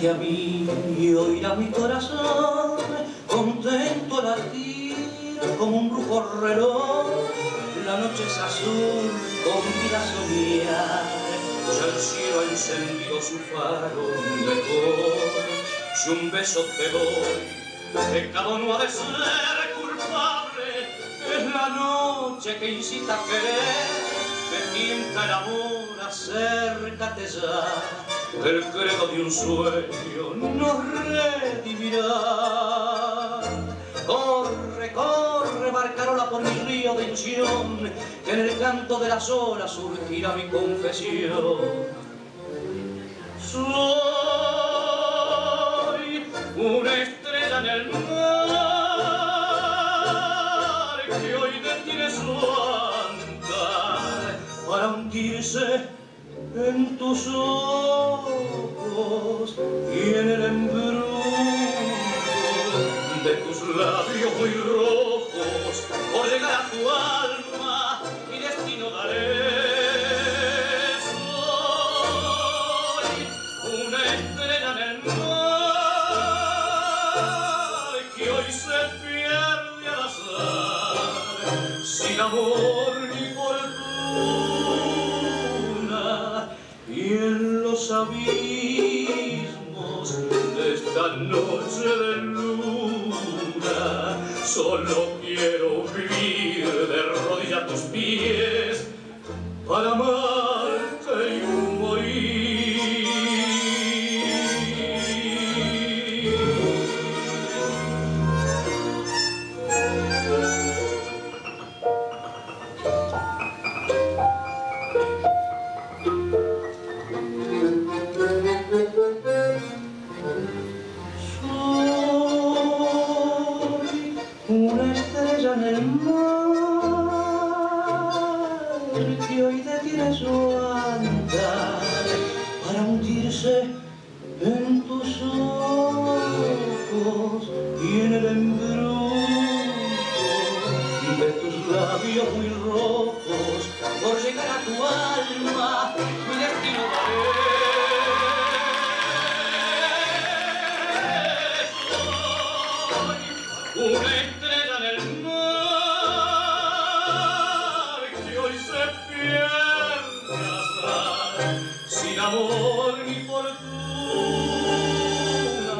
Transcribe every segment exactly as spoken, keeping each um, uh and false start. llegaste a mí y hoy a mi corazón contento latir como un brujo reloj. La noche es azul con vida soñar, ya el cielo ha encendido su faro de cor. Si un beso te doy, pecado no ha de ser culpable, es la noche que incita a querer, de quien te enamora, acércate ya. El credo de un sueño nos redimirá. Corre, corre, barcarola por mi río de Inción, que en el canto de las olas surgirá mi confesión. Soy una estrella en el mar que hoy detiene su andar para hundirse en tus ojos y en el embrujo de tus labios muy rojos. Por llegar a tu alma mi destino daré. Soy una estrella en el mar que hoy se pierde al azar, sin amor ni fortuna, y en los abismos de esta noche de luna solo quiero vivir de rodillas a tus pies para amarte y morir. Que hoy detiene su andar para hundirse en tus ojos y en el embrujo de tus labios muy rojos. Por llegar a tu alma mi destino daré. Soy una estrella en el mar sin amor ni fortuna,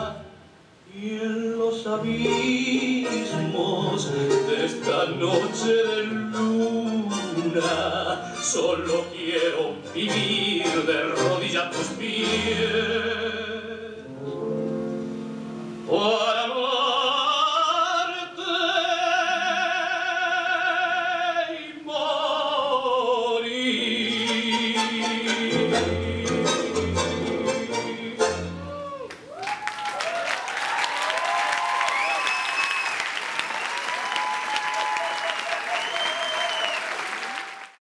y en los abismos de esta noche de luna solo quiero vivir de rodillas a tus pies.